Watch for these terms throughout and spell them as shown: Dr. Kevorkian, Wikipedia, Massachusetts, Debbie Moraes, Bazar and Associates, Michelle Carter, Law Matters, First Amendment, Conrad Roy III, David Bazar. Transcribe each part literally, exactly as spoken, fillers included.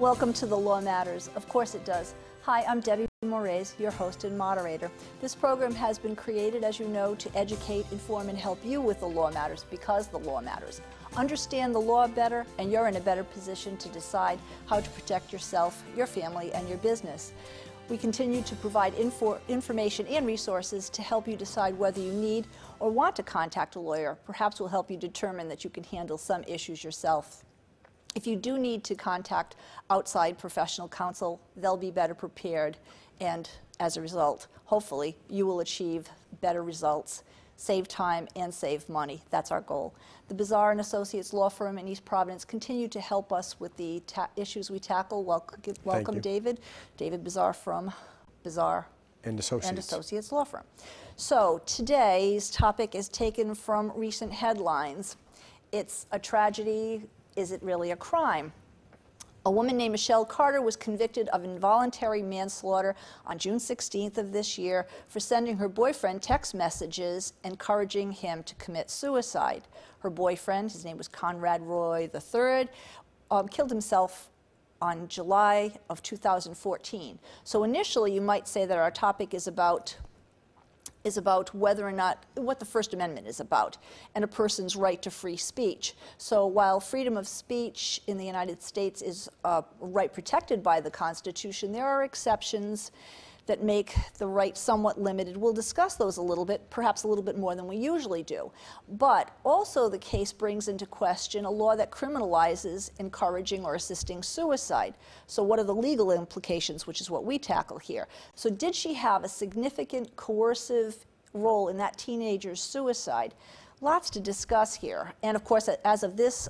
Welcome to the Law Matters. Of course it does. Hi, I'm Debbie Moraes, your host and moderator. This program has been created, as you know, to educate, inform, and help you with the law matters, because the law matters. Understand the law better, and you're in a better position to decide how to protect yourself, your family, and your business. We continue to provide info, information and resources to help you decide whether you need or want to contact a lawyer. Perhaps we'll help you determine that you can handle some issues yourself. If you do need to contact outside professional counsel, they'll be better prepared, and as a result, hopefully, you will achieve better results, save time, and save money. That's our goal. The Bazar and Associates Law Firm in East Providence continue to help us with the ta issues we tackle. Welcome, welcome David. David Bazar from Bazar and Associates. and Associates Law Firm. So today's topic is taken from recent headlines. It's a tragedy. Is it really a crime? A woman named Michelle Carter was convicted of involuntary manslaughter on June sixteenth of this year for sending her boyfriend text messages encouraging him to commit suicide. Her boyfriend, his name was Conrad Roy the third, um, killed himself on July of two thousand fourteen. So initially you might say that our topic is about is about whether or not, what the First Amendment is about, and a person's right to free speech. So while freedom of speech in the United States is a right protected by the Constitution, there are exceptions that make the right somewhat limited. We'll discuss those a little bit, perhaps a little bit more than we usually do. But also the case brings into question a law that criminalizes encouraging or assisting suicide. So what are the legal implications, which is what we tackle here. So did she have a significant coercive role in that teenager's suicide? Lots to discuss here. And of course, as of this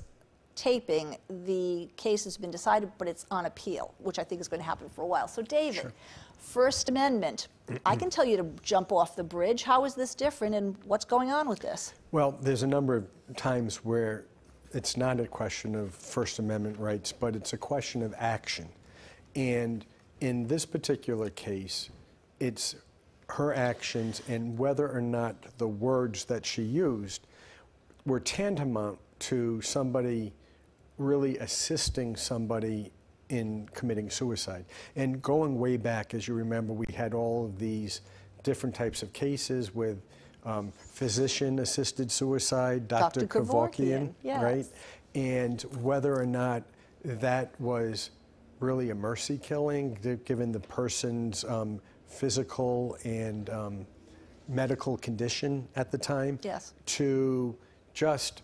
taping, the case has been decided, but it's on appeal, which I think is going to happen for a while. So David, sure. First Amendment, I can tell you to jump off the bridge. How is this different, and what's going on with this? Well, there's a number of times where it's not a question of First Amendment rights, but it's a question of action. And in this particular case, it's her actions and whether or not the words that she used were tantamount to somebody really assisting somebody in committing suicide. And going way back, as you remember, we had all of these different types of cases with um, physician-assisted suicide, Doctor Kevorkian, yes. Right? And whether or not that was really a mercy killing, given the person's um, physical and um, medical condition at the time, yes, to just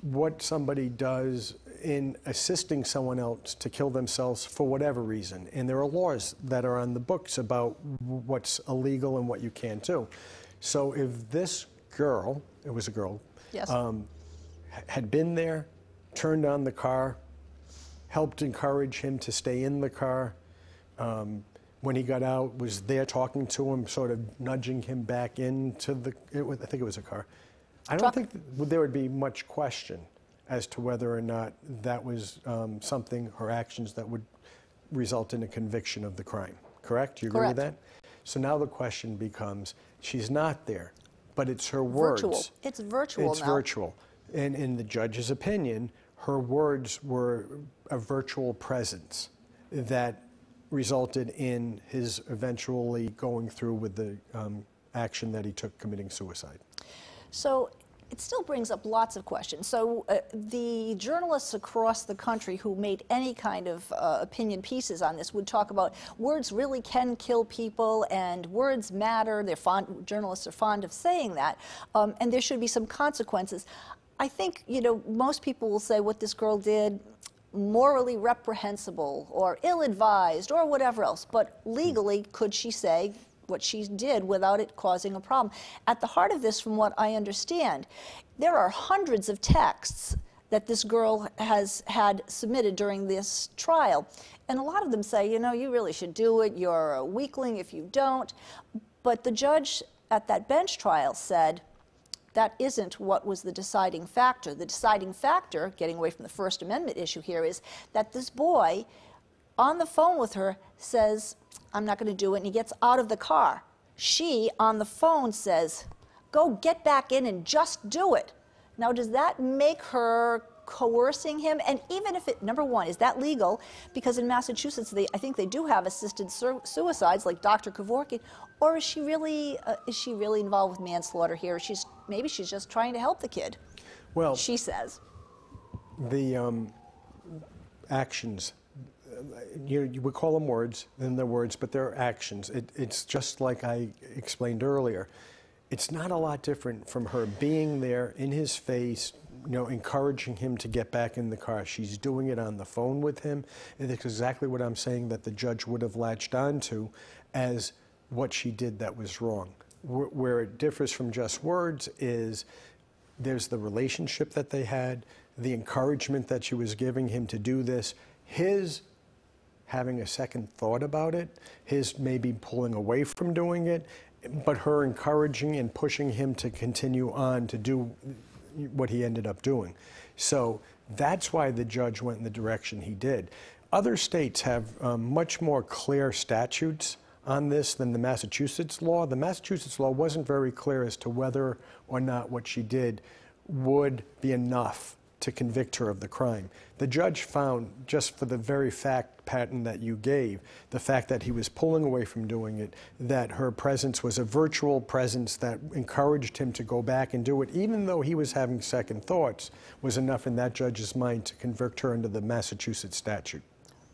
what somebody does in assisting someone else to kill themselves for whatever reason. And there are laws that are on the books about what's illegal and what you can do. So if this girl, it was a girl, yes, um, had been there, turned on the car, helped encourage him to stay in the car, um, when he got out, was there talking to him, sort of nudging him back into the, it was, I think it was a car, I don't think there would be much question as to whether or not that was um, something or actions that would result in a conviction of the crime, correct? You agree correct. with that? So now the question becomes, she's not there, but it's her words. Virtual. It's virtual It's now. virtual. And in the judge's opinion, her words were a virtual presence that resulted in his eventually going through with the um, action that he took committing suicide. So it still brings up lots of questions. So uh, the journalists across the country who made any kind of uh, opinion pieces on this would talk about words really can kill people, and words matter. They're fond, journalists are fond of saying that, um, and there should be some consequences. I think, you know, most people will say what this girl did, morally reprehensible or ill-advised or whatever else, but legally, could she say what she did without it causing a problem? At the heart of this, from what I understand, there are hundreds of texts that this girl has had submitted during this trial. And a lot of them say, you know, you really should do it. You're a weakling if you don't. But the judge at that bench trial said that isn't what was the deciding factor. The deciding factor, getting away from the First Amendment issue here, is that this boy on the phone with her says, I'm not going to do it, and he gets out of the car. She, on the phone, says, go get back in and just do it. Now, does that make her coercing him. And even if it, number one, is that legal? Because in Massachusetts, they, I think they do have assisted sur suicides like Doctor Kevorkian. Or is she really, uh, is she really involved with manslaughter here? She's, maybe she's just trying to help the kid. Well, she says. The um, actions, you, you would call them words, and they're words, but they're actions. It, it's just like I explained earlier. It's not a lot different from her being there in his face, you know, encouraging him to get back in the car. She's doing it on the phone with him. And that's exactly what I'm saying that the judge would have latched onto as what she did that was wrong. Where, where it differs from just words is there's the relationship that they had, the encouragement that she was giving him to do this, his having a second thought about it, his maybe pulling away from doing it, but her encouraging and pushing him to continue on to do what he ended up doing. So that's why the judge went in the direction he did. Other states have um, much more clear statutes on this than the Massachusetts law. The Massachusetts law wasn't very clear as to whether or not what she did would be enough to convict her of the crime. The judge found, just for the very fact pattern that you gave, the fact that he was pulling away from doing it, that her presence was a virtual presence that encouraged him to go back and do it, even though he was having second thoughts, was enough in that judge's mind to convict her under the Massachusetts statute.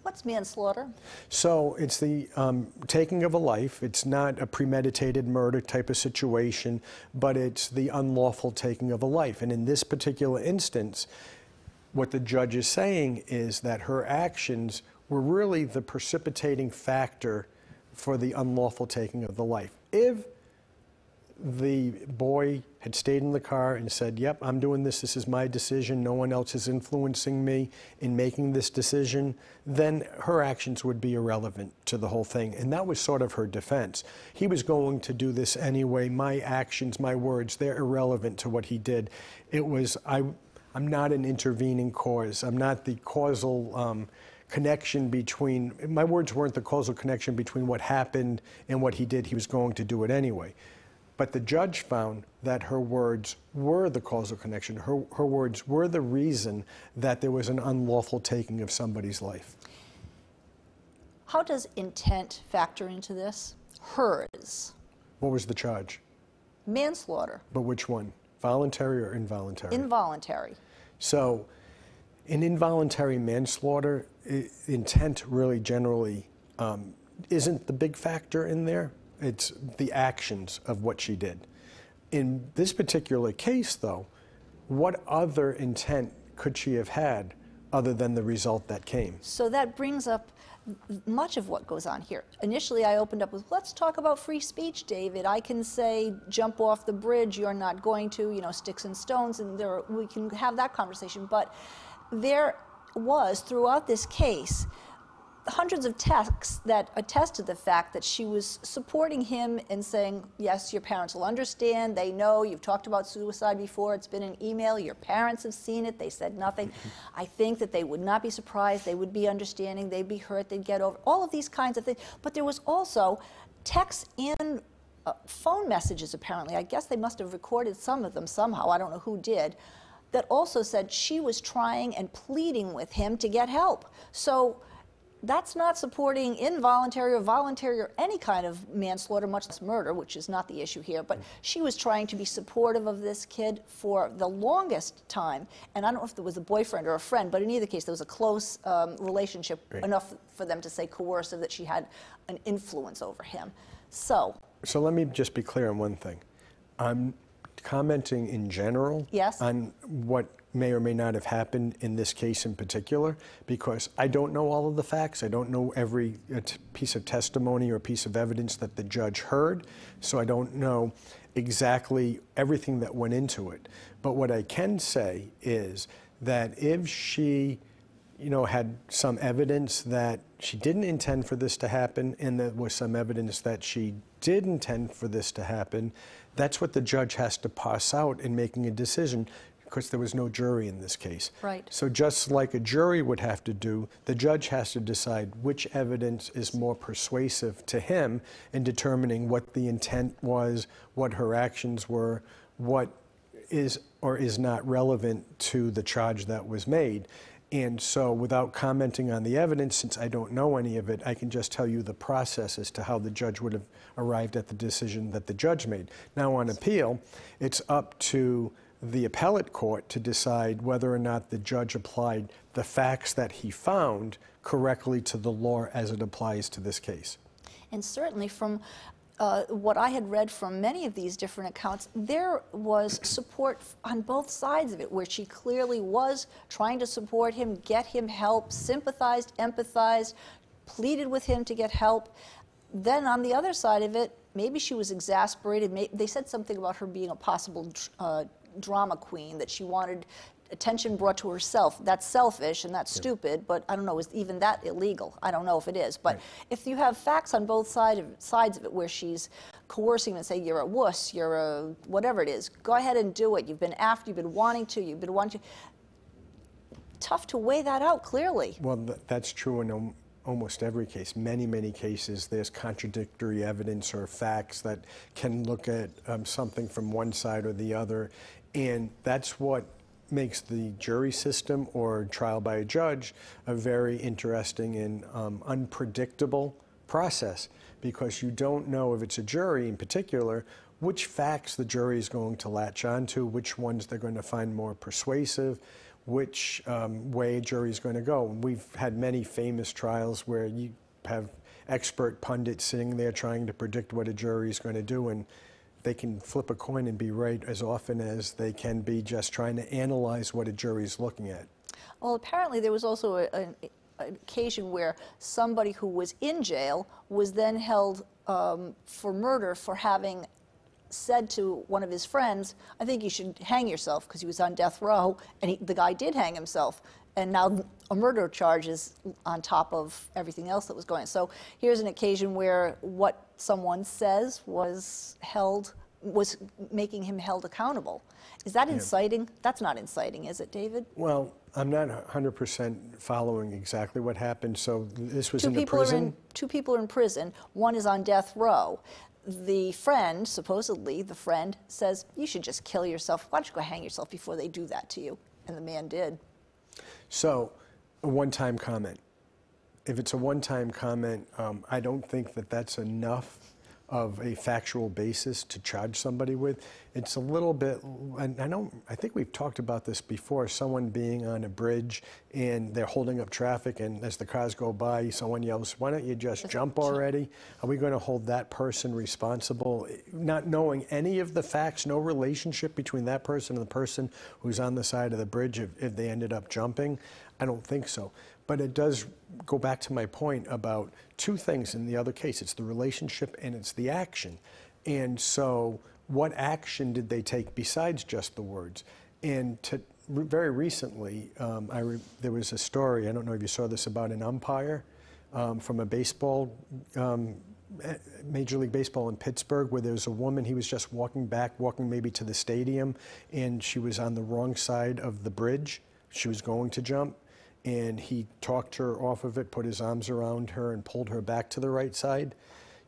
What's manslaughter? So it's the um, taking of a life. It's not a premeditated murder type of situation, but it's the unlawful taking of a life. And in this particular instance, what the judge is saying is that her actions were really the precipitating factor for the unlawful taking of the life. If the boy had stayed in the car and said, yep, I'm doing this, this is my decision, no one else is influencing me in making this decision, then her actions would be irrelevant to the whole thing. And that was sort of her defense. He was going to do this anyway. My actions, my words, they're irrelevant to what he did. It was, I, I'm not an intervening cause. I'm not the causal um, connection between, my words weren't the causal connection between what happened and what he did. He was going to do it anyway. But the judge found that her words were the causal connection. Her, her words were the reason that there was an unlawful taking of somebody's life. How does intent factor into this? Hers. What was the charge? Manslaughter. But which one? Voluntary or involuntary? Involuntary. So in involuntary manslaughter, intent really generally um, isn't the big factor in there. It's the actions of what she did. In this particular case, though, what other intent could she have had other than the result that came? So that brings up much of what goes on here. Initially, I opened up with, let's talk about free speech, David. I can say, jump off the bridge, you're not going to, you know, sticks and stones, and there, we can have that conversation. But there was, throughout this case, hundreds of texts that attested the fact that she was supporting him and saying, yes, your parents will understand, they know, you've talked about suicide before, it's been an email, your parents have seen it, they said nothing. I think that they would not be surprised, they would be understanding, they'd be hurt, they'd get over, all of these kinds of things. But there was also texts and uh, phone messages, apparently. I guess they must have recorded some of them somehow, I don't know who did, that also said she was trying and pleading with him to get help. So that's not supporting involuntary or voluntary or any kind of manslaughter, much less murder, which is not the issue here. But she was trying to be supportive of this kid for the longest time. And I don't know if there was a boyfriend or a friend, but in either case, there was a close um, relationship, right, enough for them to say coercive that she had an influence over him. So, so let me just be clear on one thing. I'm commenting in general, yes, on what may or may not have happened in this case in particular, because I don't know all of the facts. I don't know every piece of testimony or piece of evidence that the judge heard, so I don't know exactly everything that went into it. But what I can say is that if she, you know, had some evidence that she didn't intend for this to happen, and there was some evidence that she did intend for this to happen, that's what the judge has to parse out in making a decision, because there was no jury in this case. Right. So just like a jury would have to do, the judge has to decide which evidence is more persuasive to him in determining what the intent was, what her actions were, what is or is not relevant to the charge that was made. And so without commenting on the evidence, since I don't know any of it, I can just tell you the process as to how the judge would have arrived at the decision that the judge made. Now on appeal, it's up to the appellate court to decide whether or not the judge applied the facts that he found correctly to the law as it applies to this case. And certainly from Uh, what I had read from many of these different accounts, there was support on both sides of it, where she clearly was trying to support him, get him help, sympathized, empathized, pleaded with him to get help. Then on the other side of it, maybe she was exasperated. Maybe they said something about her being a possible uh, drama queen, that she wanted attention brought to herself. That's selfish and that's yeah. stupid, but I don't know, is even that illegal? I don't know if it is, but right. if you have facts on both side of, sides of it where she's coercing him and saying, you're a wuss, you're a whatever it is, go ahead and do it. You've been after, you've been wanting to, you've been wanting to. Tough to weigh that out, clearly. Well, th that's true in um, almost every case. Many, many cases there's contradictory evidence or facts that can look at um, something from one side or the other, and that's what makes the jury system or trial by a judge a very interesting and um, unpredictable process, because you don't know, if it's a jury in particular, which facts the jury is going to latch onto, which ones they're going to find more persuasive, which um, way a jury is going to go. And we've had many famous trials where you have expert pundits sitting there trying to predict what a jury is going to do, and they can flip a coin and be right as often as they can be just trying to analyze what a jury's looking at. Well, apparently there was also a, a, an occasion where somebody who was in jail was then held um, for murder for having said to one of his friends, I think you should hang yourself, because he was on death row, and he, the guy did hang himself. And now a murder charge is on top of everything else that was going on. So here's an occasion where what someone says was held, was making him held accountable. Is that inciting? Yeah. That's not inciting, is it, David? Well, I'm not one hundred percent following exactly what happened. So this was two in the prison? In, two people are in prison. One is on death row. The friend, supposedly the friend, says, you should just kill yourself. Why don't you go hang yourself before they do that to you? And the man did. So, a one-time comment. If it's a one-time comment, um, I don't think that that's enough of a factual basis to charge somebody with. It's a little bit, and I don't, I think we've talked about this before, someone being on a bridge and they're holding up traffic, and as the cars go by, someone yells, why don't you just jump already? Are we going to hold that person responsible? Not knowing any of the facts, no relationship between that person and the person who's on the side of the bridge if, if they ended up jumping? I don't think so. But it does go back to my point about two things in the other case. It's the relationship and it's the action. And so what action did they take besides just the words? And to, re very recently, um, I re there was a story, I don't know if you saw this, about an umpire um, from a baseball, um, Major League Baseball in Pittsburgh, where there was a woman, he was just walking back, walking maybe to the stadium, and she was on the wrong side of the bridge. She was going to jump. And he talked her off of it, put his arms around her, and pulled her back to the right side.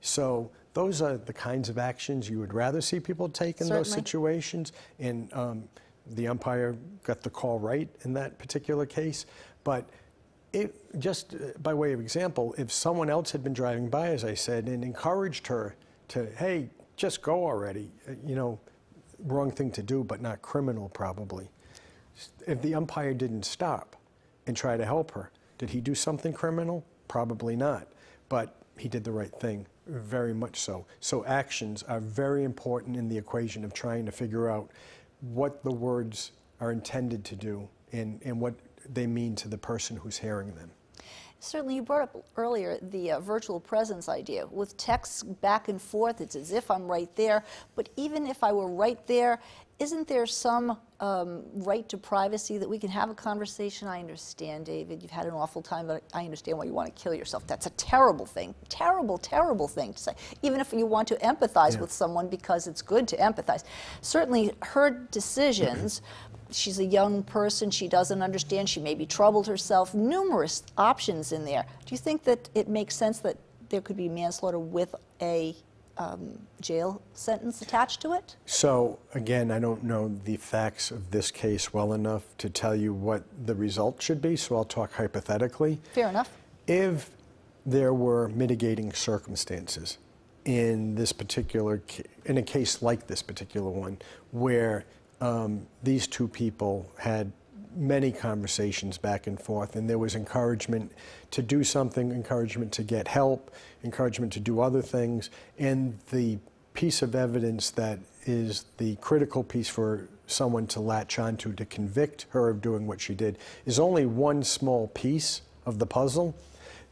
So those are the kinds of actions you would rather see people take in Certainly. Those situations. And um, the umpire got the call right in that particular case. But it, just by way of example, if someone else had been driving by, as I said, and encouraged her to, hey, just go already, you know, wrong thing to do, but not criminal probably. If the umpire didn't stop and try to help her, did he do something criminal? Probably not, but he did the right thing, very much so. So actions are very important in the equation of trying to figure out what the words are intended to do and, and what they mean to the person who's hearing them. Certainly, you brought up earlier the uh, virtual presence idea. With texts back and forth, it's as if I'm right there, but even if I were right there, isn't there some um, right to privacy that we can have a conversation? I understand, David, you've had an awful time, but I understand why you want to kill yourself. That's a terrible thing, terrible, terrible thing to say, even if you want to empathize yeah. with someone, because it's good to empathize. Certainly, her decisions, she's a young person, she doesn't understand, she maybe troubled herself, numerous options in there. Do you think that it makes sense that there could be manslaughter with a um, jail sentence attached to it? So, again, I don't know the facts of this case well enough to tell you what the result should be, so I'll talk hypothetically. Fair enough. If there were mitigating circumstances in this particular, in a case like this particular one, where um, these two people had many conversations back and forth, and there was encouragement to do something, encouragement to get help, encouragement to do other things, and the piece of evidence that is the critical piece for someone to latch onto to convict her of doing what she did is only one small piece of the puzzle,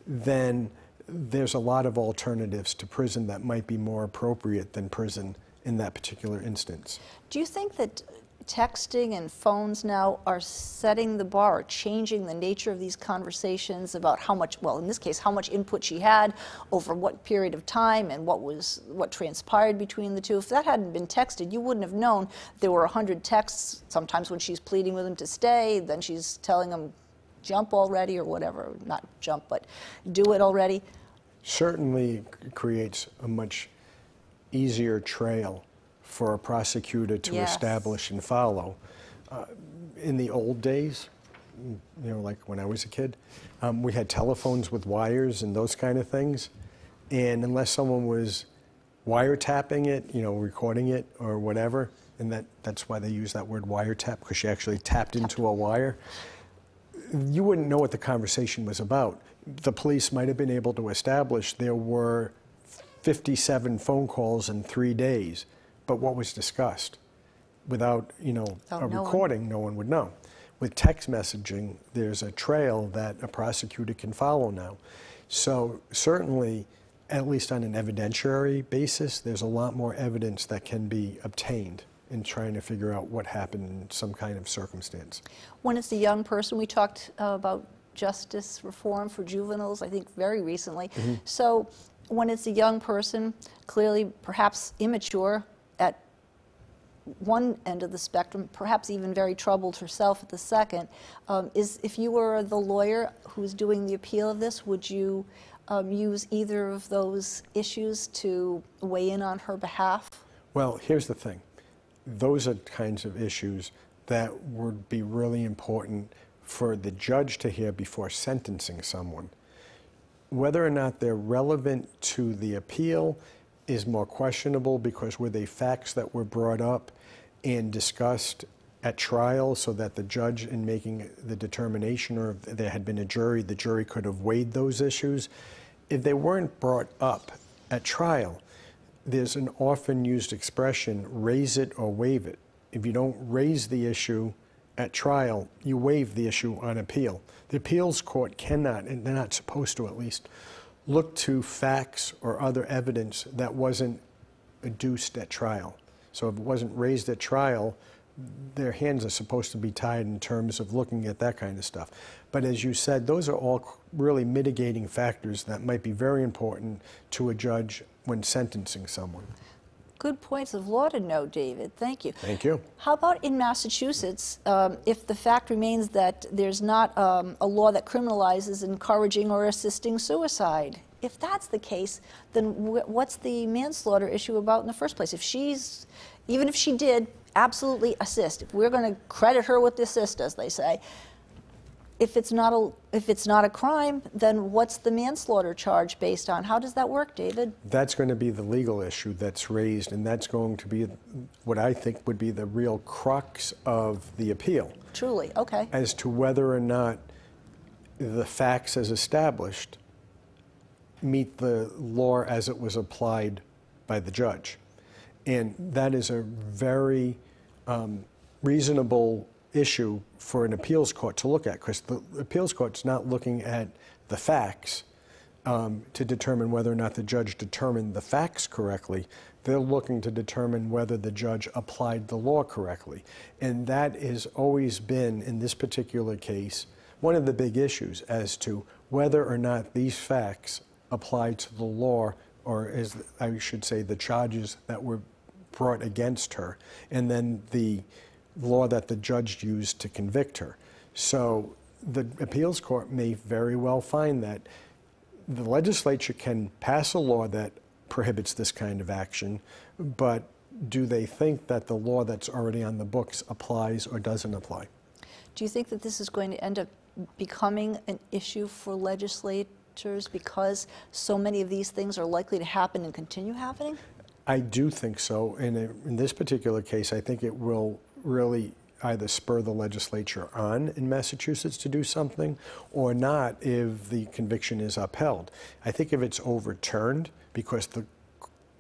then there's a lot of alternatives to prison that might be more appropriate than prison in that particular instance. Do you think that texting and phones now are setting the bar, or changing the nature of these conversations about how much, well, in this case, how much input she had over what period of time and what was, what transpired between the two? If that hadn't been texted, you wouldn't have known there were a hundred texts, sometimes when she's pleading with him to stay, then she's telling him, jump already or whatever, not jump, but do it already. Certainly creates a much easier trail for a prosecutor to yes. establish and follow. Uh, in the old days, you know, like when I was a kid, um, we had telephones with wires and those kind of things. And unless someone was wiretapping it, you know, recording it or whatever, and that, that's why they use that word wiretap, because she actually tapped into a wire, you wouldn't know what the conversation was about. The police might have been able to establish there were fifty-seven phone calls in three days. But what was discussed? Without, you know, oh, a no recording, one. no one would know. With text messaging, there's a trail that a prosecutor can follow now. So certainly, at least on an evidentiary basis, there's a lot more evidence that can be obtained in trying to figure out what happened in some kind of circumstance. When it's a young person, we talked uh, about justice reform for juveniles, I think very recently. Mm-hmm. So when it's a young person, clearly perhaps immature, at one end of the spectrum, perhaps even very troubled herself at the second, um, is if you were the lawyer who's doing the appeal of this, would you um, use either of those issues to weigh in on her behalf? Well, here's the thing. Those are kinds of issues that would be really important for the judge to hear before sentencing someone. Whether or not they're relevant to the appeal is more questionable, because were they facts that were brought up and discussed at trial so that the judge, in making the determination, or if there had been a jury, the jury could have weighed those issues. If they weren't brought up at trial, there's an often used expression, raise it or waive it. If you don't raise the issue at trial, you waive the issue on appeal. The appeals court cannot, and they're not supposed to at least, look to facts or other evidence that wasn't adduced at trial. So if it wasn't raised at trial, their hands are supposed to be tied in terms of looking at that kind of stuff. But as you said, those are all really mitigating factors that might be very important to a judge when sentencing someone. Good points of law to know, David. Thank you. Thank you. How about in Massachusetts, um, if the fact remains that there's not um, a law that criminalizes encouraging or assisting suicide? If that's the case, then w what's the manslaughter issue about in the first place? If she's, even if she did absolutely assist, if we're going to credit her with the assist, as they say, if it's not a, if it's not a crime, then what's the manslaughter charge based on? How does that work, David? That's going to be the legal issue that's raised, and that's going to be what I think would be the real crux of the appeal. Truly, okay. As to whether or not the facts as established meet the law as it was applied by the judge. And that is a very um, reasonable issue for an appeals court to look at, because the appeals court's not looking at the facts um, to determine whether or not the judge determined the facts correctly. They're looking to determine whether the judge applied the law correctly. And that has always been, in this particular case, one of the big issues as to whether or not these facts apply to the law, or as I should say, the charges that were brought against her, and then the law that the judge used to convict her. So the appeals court may very well find that the legislature can pass a law that prohibits this kind of action, but do they think that the law that's already on the books applies or doesn't apply? Do you think that this is going to end up becoming an issue for legislators because so many of these things are likely to happen and continue happening? I do think so. And in this particular case, I think it will really either spur the legislature on in Massachusetts to do something or not if the conviction is upheld. I think if it's overturned because the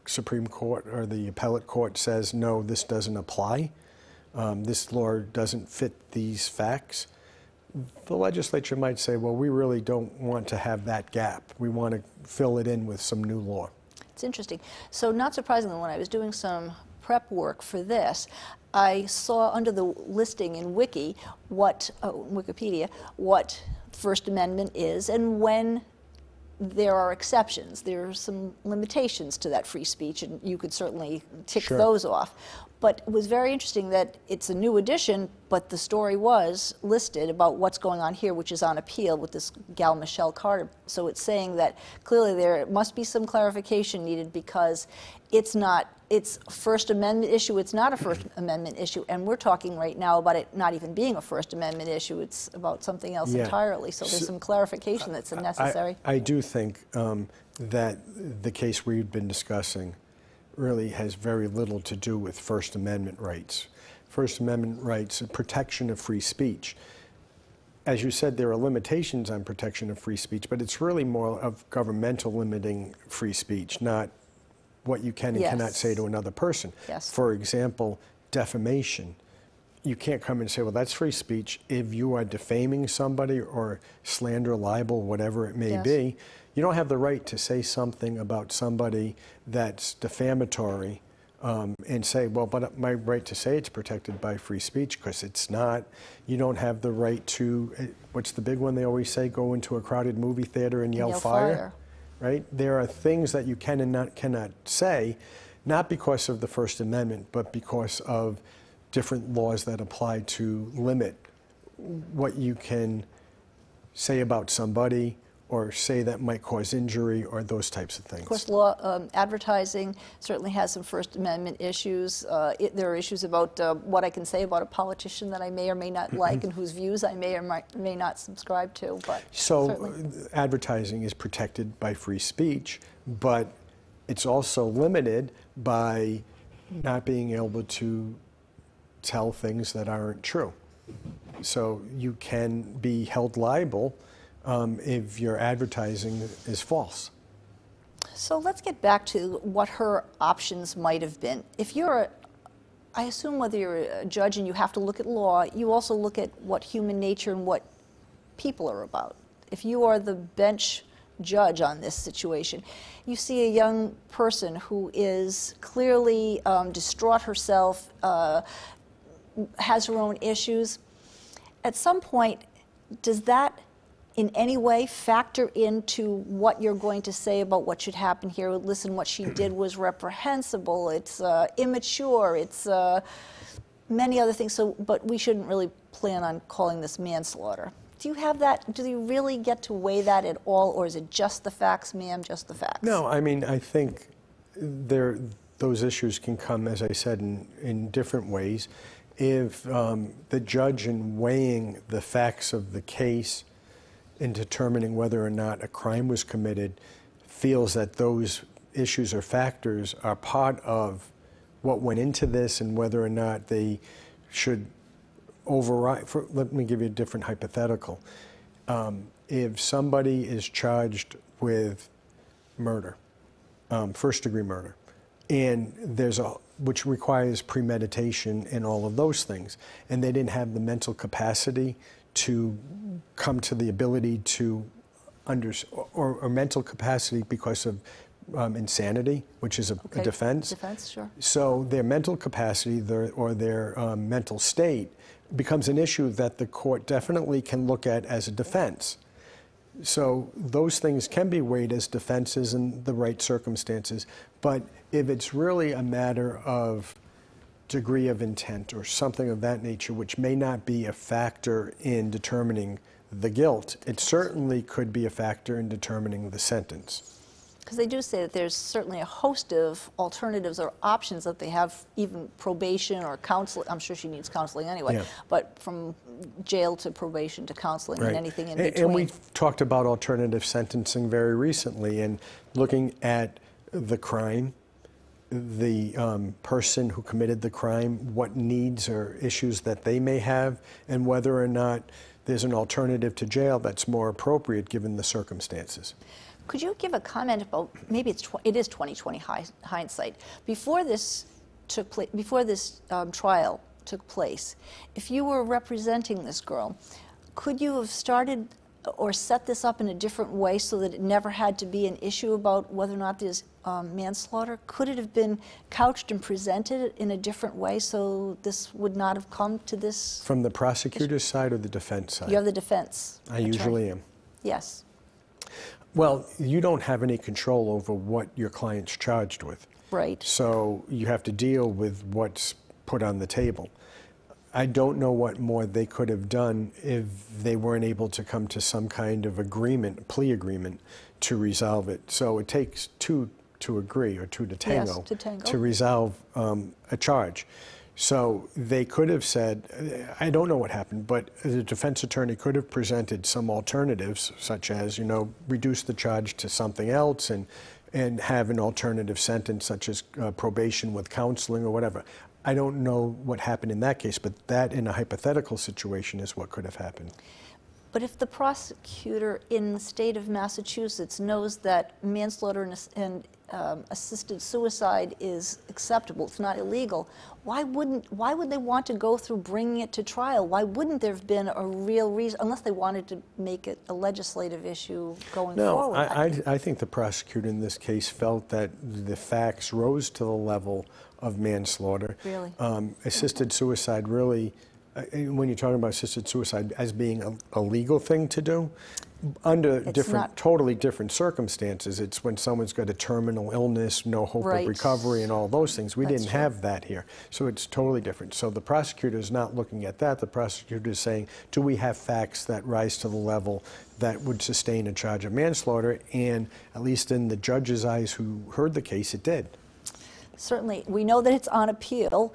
Supreme Court or the appellate court says, no, this doesn't apply, um, this law doesn't fit these facts, the legislature might say, well, we really don't want to have that gap. We want to fill it in with some new law. It's interesting. So not surprisingly, when I was doing some prep work for this, I saw under the listing in Wiki, what, oh, Wikipedia, what First Amendment is and when there are exceptions. There are some limitations to that free speech, and you could certainly tick sure. those off. But it was very interesting that it's a new edition, but the story was listed about what's going on here, which is on appeal with this gal Michelle Carter. So it's saying that clearly there must be some clarification needed because it's not, it's a First Amendment issue, it's not a First Amendment issue, and we're talking right now about it not even being a First Amendment issue, it's about something else yeah. entirely. So there's so, some clarification that's I, necessary. I, I do think um, that the case we've been discussing really has very little to do with First Amendment rights. First Amendment rights and protection of free speech. As you said, there are limitations on protection of free speech, but it's really more of governmental limiting free speech, not what you can and yes. cannot say to another person. Yes. For example, defamation. You can't come and say, well, that's free speech. If you are defaming somebody or slander, libel, whatever it may yes. be, you don't have the right to say something about somebody that's defamatory um, and say, well, but my right to say it's protected by free speech, because it's not. You don't have the right to, what's the big one they always say, go into a crowded movie theater and yell, yell fire, fire, right? There are things that you can and not, cannot say, not because of the First Amendment, but because of different laws that apply to limit what you can say about somebody or say that might cause injury or those types of things. Of course, law, um, advertising certainly has some First Amendment issues. Uh, it, there are issues about uh, what I can say about a politician that I may or may not like and whose views I may or might, may not subscribe to. But so certainly. Advertising is protected by free speech, but it's also limited by not being able to tell things that aren't true. So you can be held liable um, if your advertising is false. So let's get back to what her options might have been. If you're, a, I assume whether you're a judge and you have to look at law, you also look at what human nature and what people are about. If you are the bench judge on this situation, you see a young person who is clearly um, distraught herself, uh, has her own issues. At some point, does that in any way factor into what you're going to say about what should happen here? Listen, what she did was reprehensible, it's uh, immature, it's uh, many other things, so, but we shouldn't really plan on calling this manslaughter. Do you have that, do you really get to weigh that at all, or is it just the facts, ma'am, just the facts? No, I mean, I think there, those issues can come, as I said, in, in different ways. If um, the judge, in weighing the facts of the case in determining whether or not a crime was committed, feels that those issues or factors are part of what went into this and whether or not they should override, for, let me give you a different hypothetical. Um, if somebody is charged with murder, um, first degree murder, and there's a, which requires premeditation and all of those things, and they didn't have the mental capacity to come to the ability to under, or, or mental capacity because of um, insanity, which is a, okay. a defense. Defense, sure. So their mental capacity their, or their um, mental state becomes an issue that the court definitely can look at as a defense. So those things can be weighed as defenses in the right circumstances, but if it's really a matter of degree of intent or something of that nature, which may not be a factor in determining the guilt, it certainly could be a factor in determining the sentence. because they do say that there's certainly a host of alternatives or options that they have, even probation or counseling. I'm sure she needs counseling anyway, yeah. but from jail to probation to counseling right. and anything in and, between. And we talked about alternative sentencing very recently and looking at the crime, the um, person who committed the crime, what needs or issues that they may have, and whether or not there's an alternative to jail that's more appropriate given the circumstances. Could you give a comment about, maybe it's tw it is twenty twenty hindsight. Before this took place, before this um, trial took place, if you were representing this girl, could you have started or set this up in a different way so that it never had to be an issue about whether or not there's um, manslaughter? Could it have been couched and presented in a different way so this would not have come to this? From the prosecutor's issue? Side or the defense side? You're the defense. I attorney. Usually am. Yes. Well, you don't have any control over what your client's charged with. Right. So you have to deal with what's put on the table. I don't know what more they could have done if they weren't able to come to some kind of agreement, plea agreement, to resolve it. So it takes two to agree, or two to tango, yes, to, tango. to resolve um, a charge. So they could have said, I don't know what happened, but the defense attorney could have presented some alternatives, such as, you know, reduce the charge to something else and, and have an alternative sentence, such as uh, probation with counseling or whatever. I don't know what happened in that case, but that in a hypothetical situation is what could have happened. But if the prosecutor in the state of Massachusetts knows that manslaughter and, and um, assisted suicide is acceptable, it's not illegal, why wouldn't, why would they want to go through bringing it to trial? Why wouldn't there have been a real reason, unless they wanted to make it a legislative issue going no, forward? No, I, I, I think the prosecutor in this case felt that the facts rose to the level of manslaughter. Really? Um, assisted suicide really, uh, when you're talking about assisted suicide as being a, a legal thing to do, under it's different, totally different circumstances. It's when someone's got a terminal illness, no hope right. of recovery, and all those things. We That's didn't true. have that here. So it's totally different. So the prosecutor's not looking at that. The prosecutor is saying, do we have facts that rise to the level that would sustain a charge of manslaughter? And at least in the judge's eyes who heard the case, it did. Certainly, we know that it's on appeal.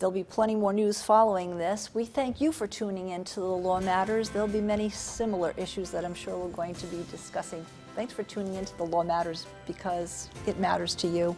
There'll be plenty more news following this. We thank you for tuning in to the Law Matters. There'll be many similar issues that I'm sure we're going to be discussing. Thanks for tuning in to the Law Matters, because it matters to you.